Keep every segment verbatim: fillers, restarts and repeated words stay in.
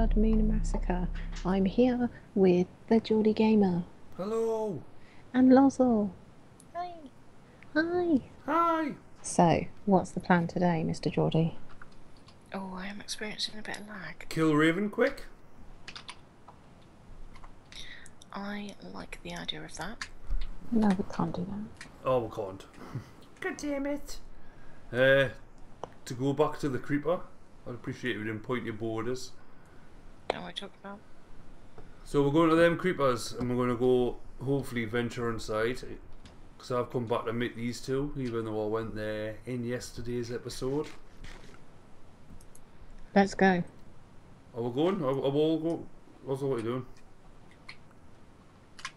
Blood Moon Massacre. I'm here with the Geordie Gamer. Hello! And Lozzle. Hi! Hi! Hi! So, what's the plan today, Mister Geordie? Oh, I am experiencing a bit of lag. Kill Raven quick? I like the idea of that. No, we can't do that. Oh, we can't. God damn it! Uh, to go back to the creeper, I'd appreciate it if you didn't point your borders. No, I talked about. So we're going to them creepers, and we're going to go hopefully venture inside, because I've come back to meet these two, even though I went there in yesterday's episode. Let's go. Are we going? Are, are we all going? What's what are you doing?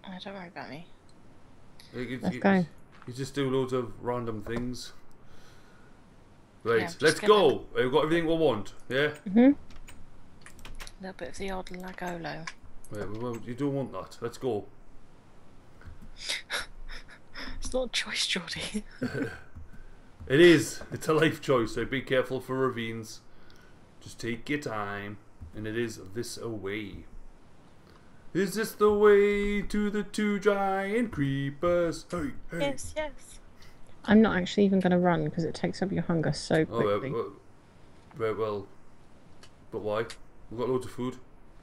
Oh, don't worry about me. It, it, Let's it, go. You just do loads of random things. Right, yeah, let's go! We've got everything we want, yeah? Mm-hmm. A little bit of the odd lagolo. Wait, well, you don't want that. Let's go. It's not a choice, Geordie. It is. It's a life choice, so be careful for ravines. Just take your time. And it is this away. Is this the way to the two giant creepers? Hey, hey. Yes, yes. I'm not actually even going to run because it takes up your hunger so quickly. Oh, uh, uh, well, but why? We've got loads of food.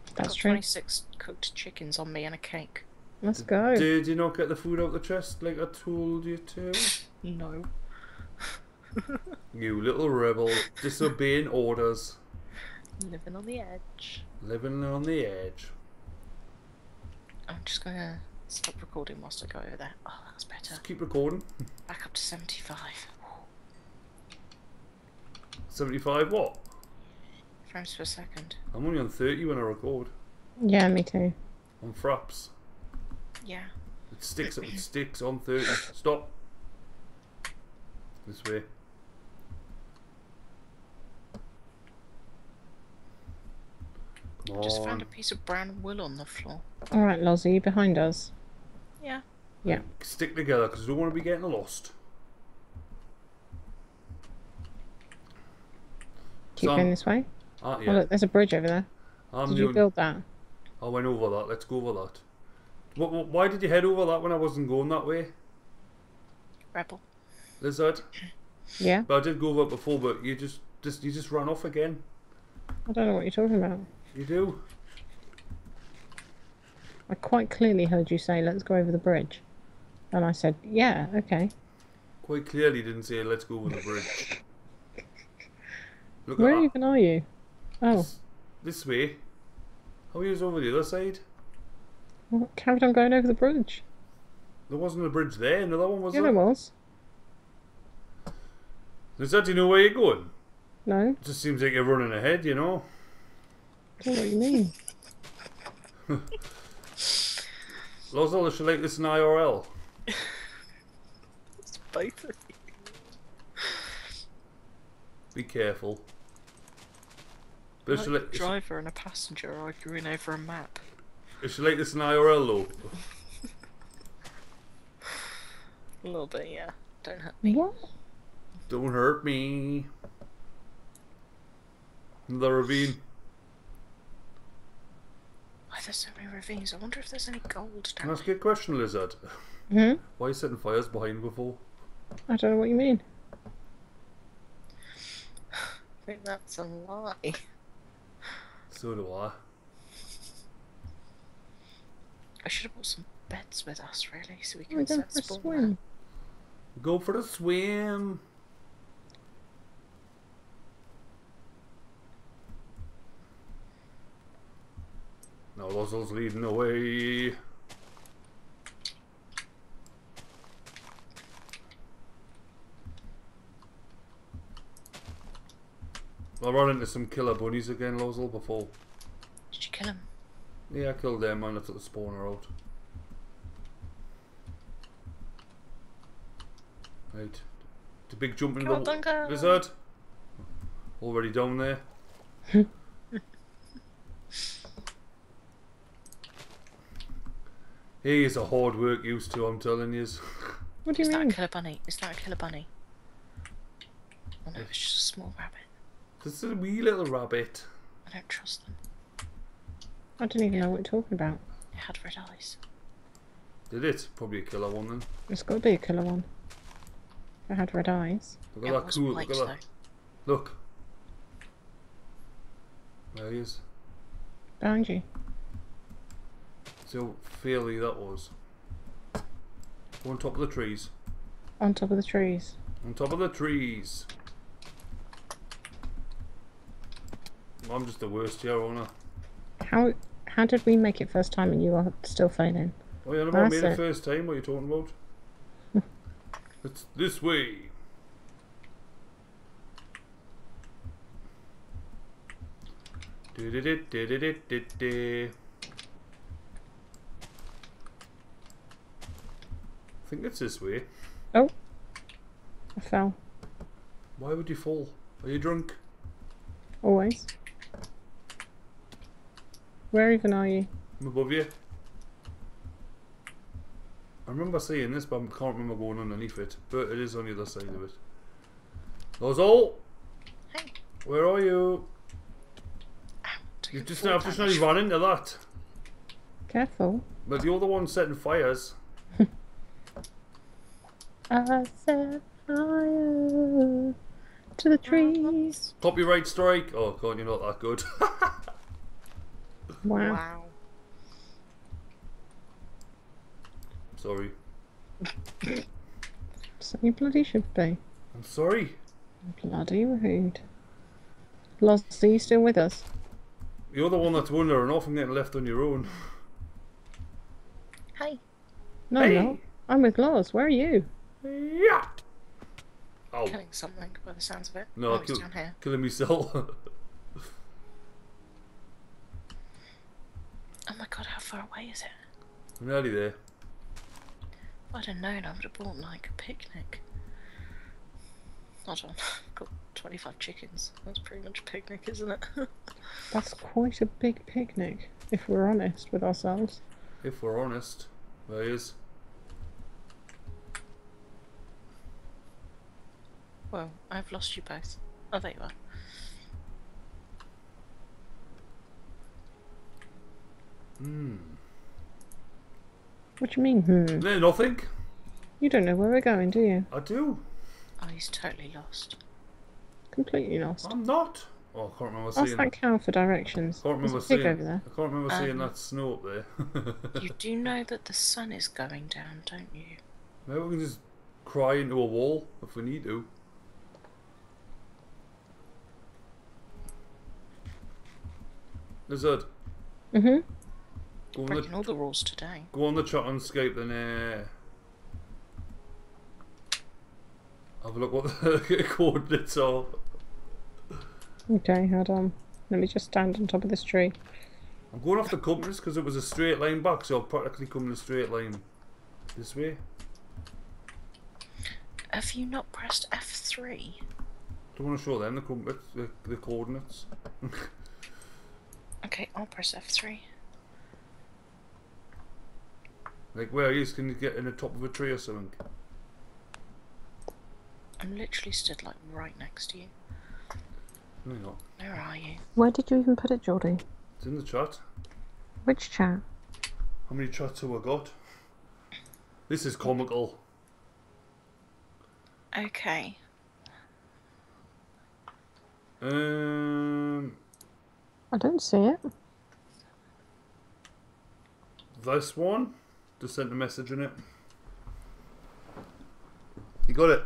That's I've got true. twenty-six cooked chickens on me and a cake. Let's go. Did you not get the food out of the chest like I told you to? No. You little rebel, disobeying orders. Living on the edge. Living on the edge. I'm just going to stop recording whilst I go over there. Oh, that's better. Just keep recording. Back up to seventy-five. seventy-five what? Frames per second. I'm only on thirty when I record. Yeah, me too. On fraps. Yeah. It sticks up, it sticks on thirty. Stop. This way. I just found a piece of brown wool on the floor. Alright, Lozzie, you behind us? Yeah. Yeah. Stick together because we don't want to be getting lost. Keep so going I'm, this way? Uh, yeah. Oh, look, there's a bridge over there. I'm did doing, you build that? I went over that. Let's go over that. What, what, why did you head over that when I wasn't going that way? Rebel. Lizard? Yeah. But I did go over it before, but you just, just, you just ran off again. I don't know what you're talking about. You do? I quite clearly heard you say, let's go over the bridge. And I said, yeah, okay. Quite clearly didn't say, let's go over the bridge. Look Where at even that. are you? Oh. This, this way. How are you over the other side? Well, carried on going over the bridge. There wasn't a bridge there, another one was yeah, there? Yeah, there was. Does that you know where you're going? No. It just seems like you're running ahead, you know? I don't know what you mean. Lozzle, I should like this in I R L. It's both of you. Be careful. But like like, a driver and a passenger arguing over a map. I should like this in I R L though. A little bit, yeah. Don't hurt me. What? Don't hurt me. Another ravine. There's so many ravines. I wonder if there's any gold down there. That's a good question, Lizard. Mm-hmm. Why are you setting fires behind before? I don't know what you mean. I think that's a lie. So do I. I should have brought some beds with us, really, so we can oh, set for a swim. Go for a swim. Now Lozzle's leading the way. I ran into some killer bunnies again, Lozzle, before. Did you kill them? Yeah, I killed them and I took the spawner out. Right. The big jump in Come the on, lizard. Already down there. He is a hard work used to, I'm telling you. What do you is mean? Is that a killer bunny? Is that a killer bunny? Oh no, it's just a small rabbit. This is a wee little rabbit. I don't trust them. I don't even know what we're talking about. It had red eyes. Did it? Probably a killer one then. It's got to be a killer one. It had red eyes. Look at yeah, that cool. Look at that. Look. There he is. Behind you. See how fairly that was. On top of the trees. On top of the trees. On top of the trees. Well, I'm just the worst here, aren't I? How how did we make it first time and you are still failing? Oh yeah, I made it first time. What are you talking about? It's this way. Do do do do do do do. I think it's this way. Oh, I fell. Why would you fall? Are you drunk? Always. Where even are you? I'm above you. I remember seeing this, but I can't remember going underneath it. But it is on the other side of it. Lozzle! Hey. Where are you? You've just now just nearly run into that. Careful. But you're the one setting fires. I set fire to the trees. Copyright strike. Oh god, you're not that good. Wow. Wow. Sorry. So you bloody should be. I'm sorry. Bloody rude. Lost, are you still with us? You're the one that's wandering off and getting left on your own. Hi. No, hey. No. I'm with Loz. Where are you? Yeah. Oh. Killing something by the sounds of it. No, oh, kill, down here. Killing myself. Oh my god, how far away is it? I'm nearly there. If I'd have known, I would have bought like a picnic. Hold on, I've got twenty-five chickens. That's pretty much a picnic, isn't it? That's quite a big picnic, if we're honest with ourselves. If we're honest, there is. Well, I've lost you both. Oh, there you are. Hmm. What do you mean, hmm? No, nothing. You don't know where we're going, do you? I do. Oh, he's totally lost. Completely lost. I'm not. Oh, I can't remember seeing. Ask that cow for directions. I can't remember seeing. Over there. I can't remember um, seeing that snow up there. You do know that the sun is going down, don't you? Maybe we can just cry into a wall if we need to. Lizard. Mhm. Go on Breaking the, all the rules today. Go on the chat on Skype then. Uh, have a look what the coordinates are. Okay, hold on. Let me just stand on top of this tree. I'm going off the compass because it was a straight line back, so I'll practically come in a straight line this way. Have you not pressed F three? Don't want to show them the compass, the, the coordinates. Okay, I'll press F three. Like where is? Can you get in the top of a tree or something? I'm literally stood like right next to you. No, you're not. Where are you? Where did you even put it, Geordie? It's in the chat. Which chat? How many chats have I got? This is comical. Okay. Um. I don't see it. This one? Just sent a message in it. You got it?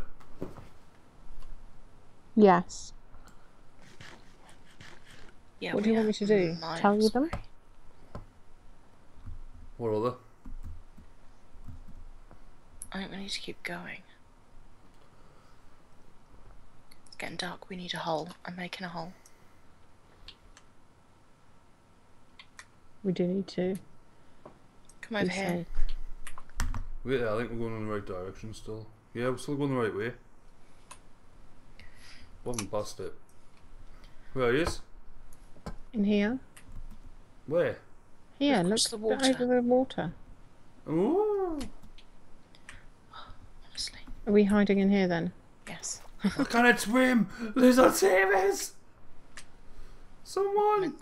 Yes. Yeah, what do you want me to do? Miles. Tell you them? What other? I think we need to keep going. It's getting dark, we need a hole. I'm making a hole. We do need to. Come over here. Wait, I think we're going in the right direction still. Yeah, we're still going the right way. We haven't passed it. Where is? In here. Where? Here, look the water. Over the water. Ooh. Honestly. Are we hiding in here then? Yes. I can't swim! Lizard savers! Someone!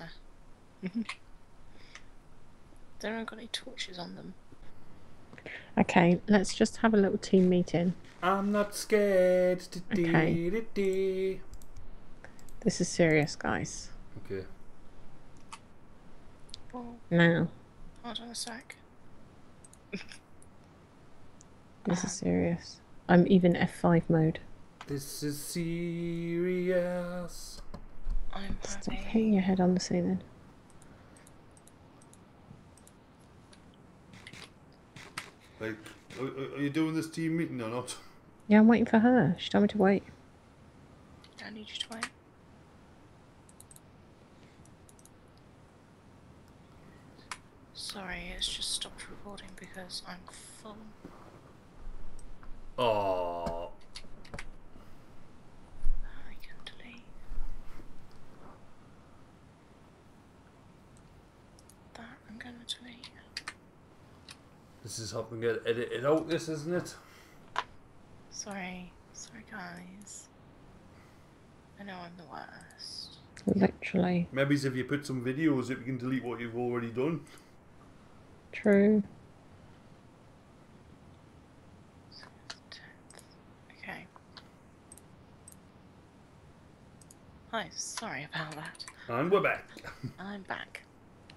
They haven't got any torches on them. Okay, let's just have a little team meeting. I'm not scared. Okay. This is serious, guys. Okay. Now. Hold on a sec. This is serious. I'm even F five mode. This is serious. I'm Stop hitting your head on the ceiling. Like, are, are you doing this team meeting or not? Yeah, I'm waiting for her. She told me to wait. I need you to wait. Sorry, it's just stopped recording because I'm full. Oh. I can delete. That I'm gonna delete. This is helping get edited out, this, isn't it? Sorry. Sorry, guys. I know I'm the worst. Literally. Maybe if you put some videos up, you can delete what you've already done. True. Okay. Hi, sorry about that. And we're back. I'm back.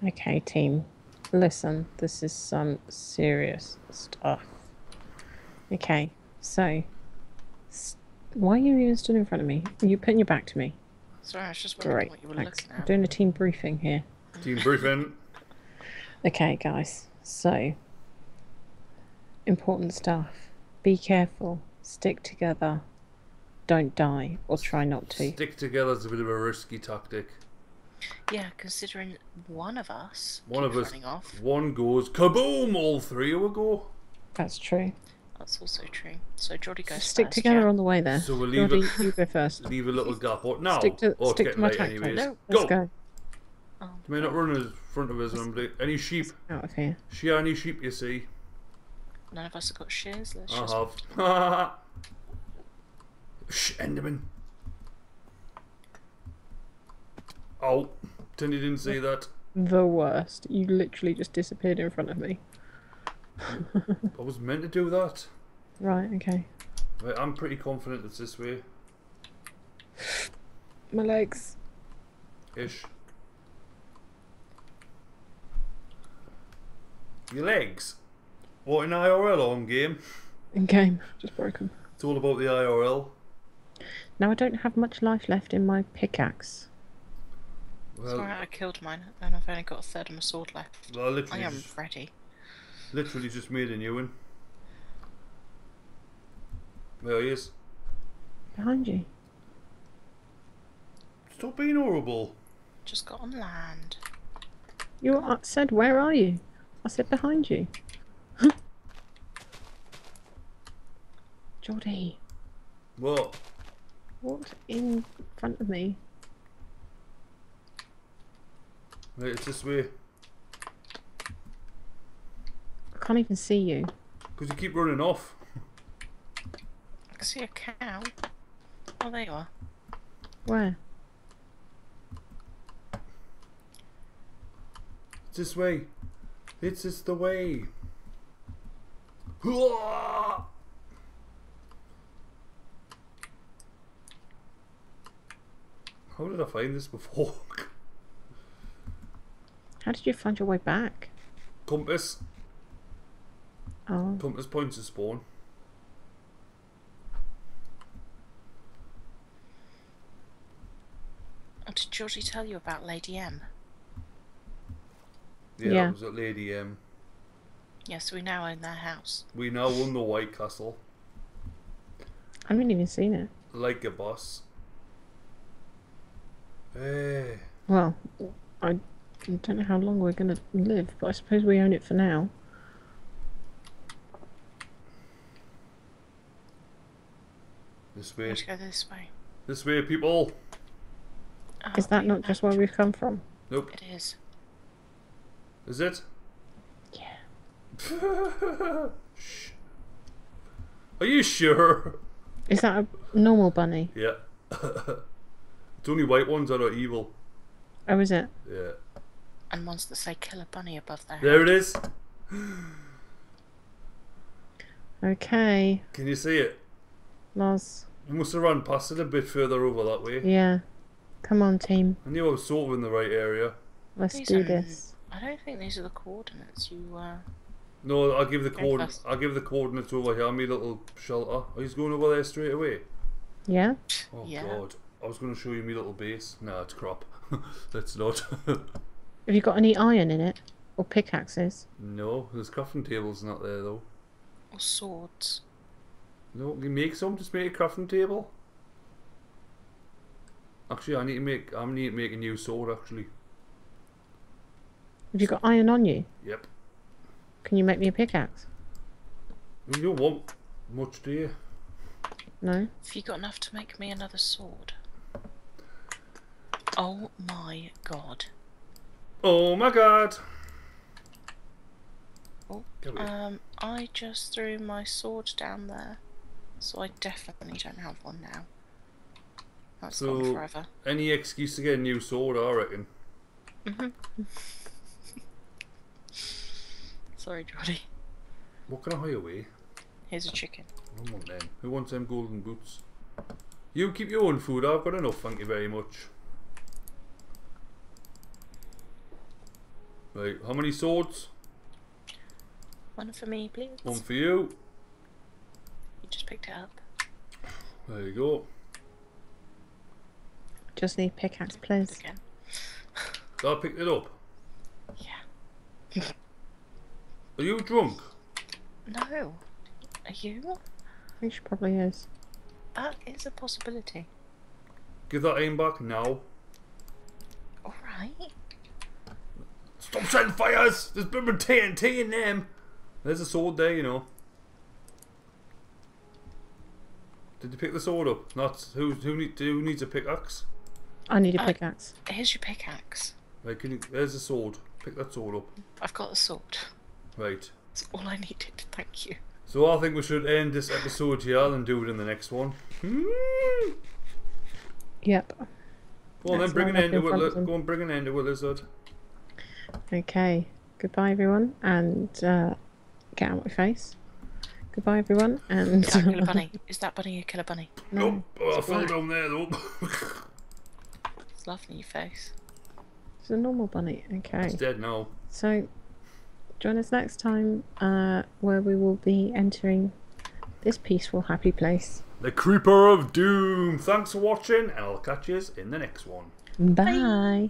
Okay, team. Listen, this is some serious stuff. Okay, so st why are you even stood in front of me? You're putting your back to me. Sorry, I was just wondering what you were looking at. I'm doing a team briefing here. Team briefing. Okay, guys, so important stuff. Be careful, stick together, don't die, or try not to. Stick together is a bit of a risky tactic. Yeah, considering one of us one of us off. one goes kaboom, all three will go. That's true. That's also true. So Geordie goes first. Stick together yeah. on the way there. So we'll leave Geordie, a, you go first. Leave a little gap or now. Stick to, or stick to my tactic. No, let's go. go. Oh, you may not run in front of us. Let's, any sheep? Out of here. She any sheep you see? None of us have got shears. Let's I just have. Shh, Enderman. Oh, Tindy didn't see that. The worst. You literally just disappeared in front of me. I was meant to do that. Right, okay. Wait, I'm pretty confident it's this way. My legs. Ish. Your legs. What, in I R L or on game? In game. Just broken. It's all about the I R L. Now I don't have much life left in my pickaxe. Well, sorry, I killed mine and I've only got a third of my sword left. Well, I am just, ready. Literally just made a new one. There he is. Behind you. Stop being horrible. Just got on land. You I said, where are you? I said behind you. Huh? Geordie. What? What's in front of me? Wait, it's this way. I can't even see you. Because you keep running off. I can see a cow. Oh, there you are. Where? It's this way. It's just the way. How did I find this before? How did you find your way back? Compass. Oh. Compass points to spawn. Did Geordie tell you about Lady M? Yeah, yeah, it was at Lady M. Yes, we now own that house. We now own the White Castle. I haven't even seen it. Like a boss. Hey. Well, I don't know how long we're going to live, but I suppose we own it for now. This way. Let's go this way. This way, people. Oh, is that not just where we've come from? Nope. It is. Is it? Yeah. Are you sure? Is that a normal bunny? Yeah. It's only white ones that are evil. Oh, is it? Yeah. and ones that say kill a bunny above their head. There it is. Okay. Can you see it? Loz. You must have run past it a bit further over that way. Yeah. Come on, team. I knew I was sort of in the right area. Let's these do this. I don't think these are the coordinates you. Uh, no, I'll give the coordinates. I'll give the coordinates over here. My little shelter. Oh, he's going over there straight away. Yeah. Oh yeah. God! I was going to show you my little base. No, it's crap. Let's not. Have you got any iron in it or pickaxes? No, there's crafting tables not there though. Or swords. No, you make some. Just make a crafting table. Actually, I need to make. I need to make a new sword. Actually. Have you got iron on you? Yep. Can you make me a pickaxe? You don't want much, do you? No. Have you got enough to make me another sword? Oh my god. Oh my god. Oh, um, I just threw my sword down there, so I definitely don't have one now. That's so gone forever. Any excuse to get a new sword, I reckon. Mm-hmm. Sorry, Geordie. What can I hire away? Here's a chicken. I don't want them. Who wants them golden boots? You keep your own food. I've got enough, thank you very much. Right, how many swords? One for me, please. One for you. You just picked it up. There you go. Just need pickaxe, please. Again. I picked it up. Yeah. Are you drunk? No. Are you? I think she probably is. That is a possibility. Give that aim back now. Alright. Stop setting fires! There's been T N T in them! There's a sword there, you know. Did you pick the sword up? Not who who, need, who needs a pickaxe? I need a uh, pickaxe. Here's your pickaxe. Right, can you, there's a sword. Pick that sword up. I've got the sword. Right. That's all I needed, thank you. So I think we should end this episode here and do it in the next one. Hmm. Yep. Well then, bring an end to it. Go and bring an end to it, Lizard. Okay. Goodbye everyone, and uh, get out of my face. Goodbye everyone, and... Is that killer bunny? Is that bunny a killer bunny? No. Nope. Oh, I fell down there though. It's laughing at your face. It's a normal bunny, okay. It's dead now. So... Join us next time, uh, where we will be entering this peaceful, happy place. The Creeper of Doom. Thanks for watching, and I'll catch you in the next one. Bye. Bye.